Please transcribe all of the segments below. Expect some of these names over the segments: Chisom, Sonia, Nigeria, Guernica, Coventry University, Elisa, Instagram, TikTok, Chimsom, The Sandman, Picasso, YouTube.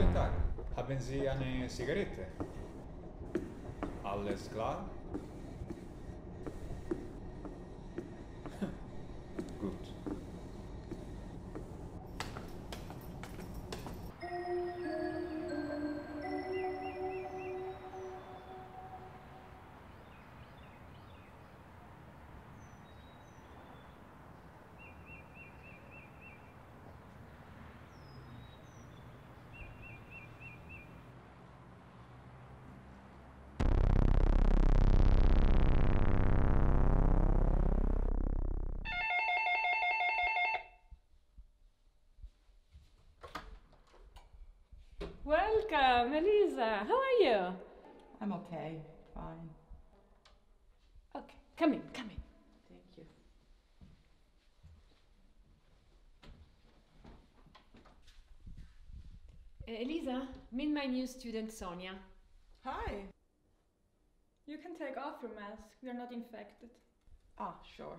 tentare. Haben Sie eine Zigarette? Alles klar? Gut. Welcome, Elisa. How are you? I'm okay, fine. Okay, come in, come in. Thank you. Elisa, meet my new student, Sonia. Hi. You can take off your mask. You're not infected. Ah, sure.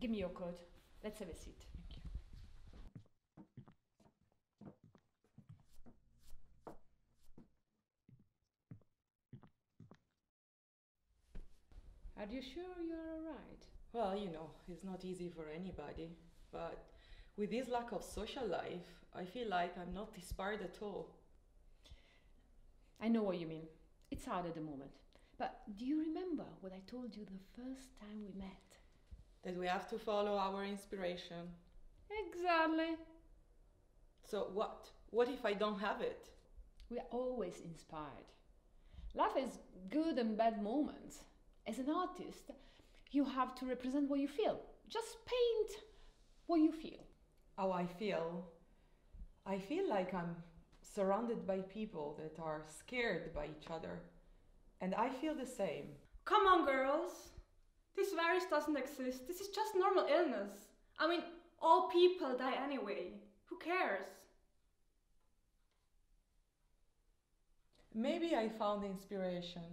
Give me your coat. Let's have a seat. Are you sure you're all right? Well, you know, it's not easy for anybody, but with this lack of social life, I feel like I'm not inspired at all. I know what you mean. It's hard at the moment. But do you remember what I told you the first time we met? That we have to follow our inspiration. Exactly. So what? What if I don't have it? We are always inspired. Life has good and bad moments. As an artist, you have to represent what you feel. Just paint what you feel. How I feel? I feel like I'm surrounded by people that are scared by each other. And I feel the same. Come on, girls. This virus doesn't exist. This is just normal illness. I mean, all people die anyway. Who cares? Maybe I found inspiration.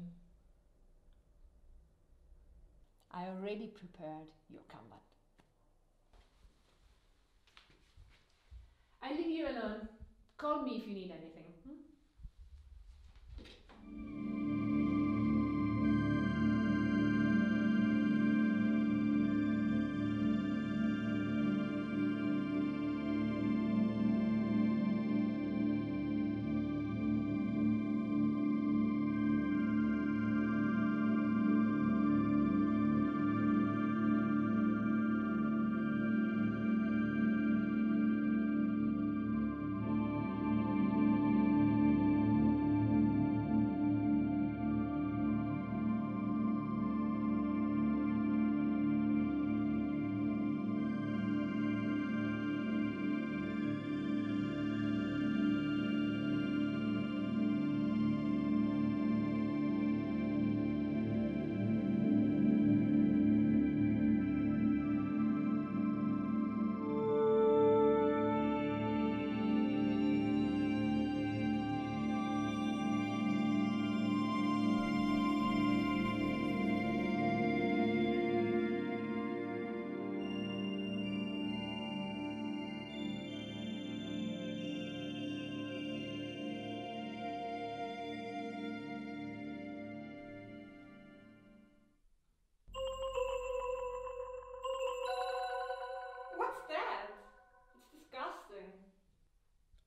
I already prepared your kanban. I leave you alone. Call me if you need anything.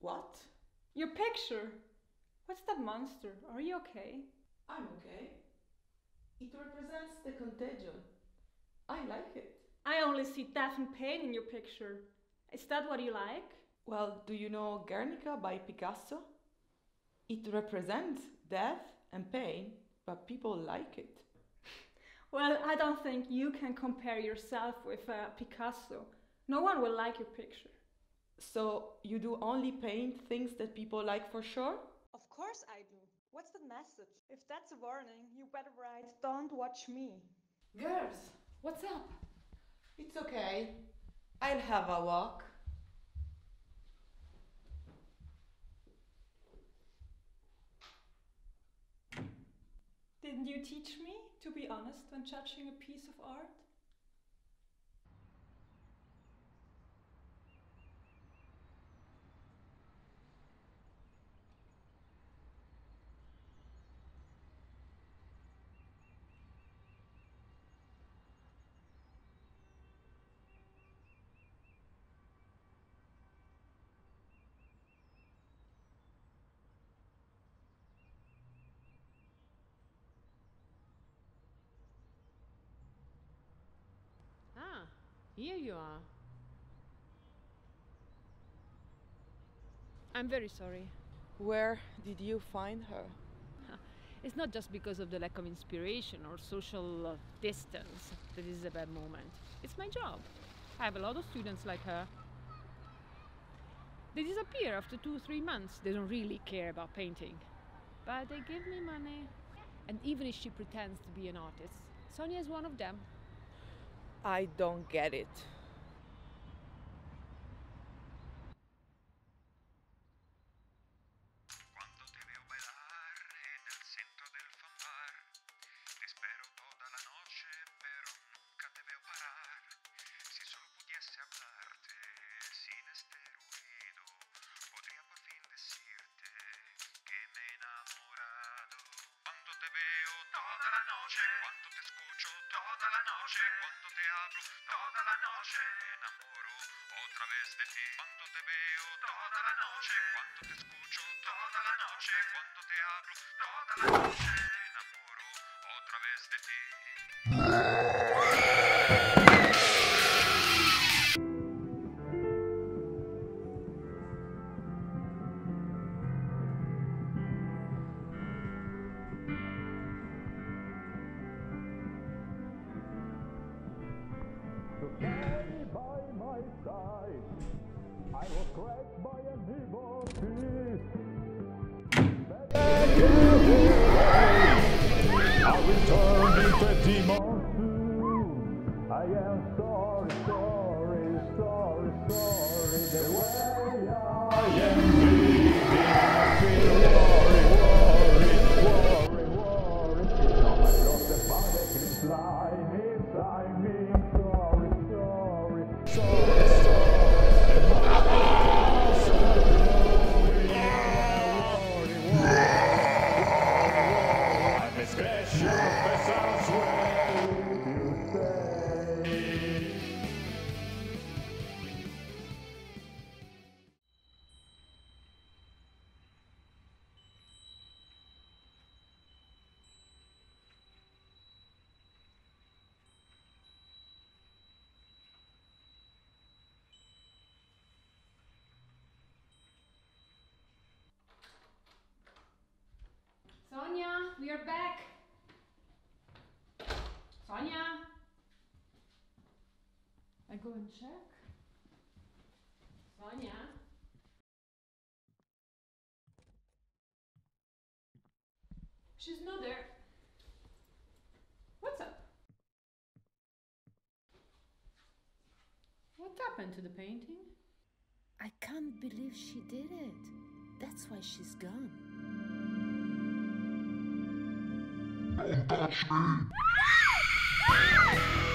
What? Your picture! What's that monster? Are you okay? I'm okay. It represents the contagion. I like it. I only see death and pain in your picture. Is that what you like? Well, do you know Guernica by Picasso? It represents death and pain, but people like it. Well, I don't think you can compare yourself with Picasso. No one will like your picture. So, you do only paint things that people like for sure? Of course I do. What's the message? If that's a warning, you better write, "Don't watch me." Girls, what's up? It's okay. I'll have a walk. Didn't you teach me to be honest when judging a piece of art? Here you are. I'm very sorry. Where did you find her? It's not just because of the lack of inspiration or social distance that this is a bad moment. It's my job. I have a lot of students like her. They disappear after 2 or 3 months. They don't really care about painting. But they give me money. And even if she pretends to be an artist, Sonia is one of them. I don't get it. Sonia, we are back. Sonia, I go and check. Sonia. She's not there. What's up? What happened to the painting? I can't believe she did it. That's why she's gone. Don't touch me!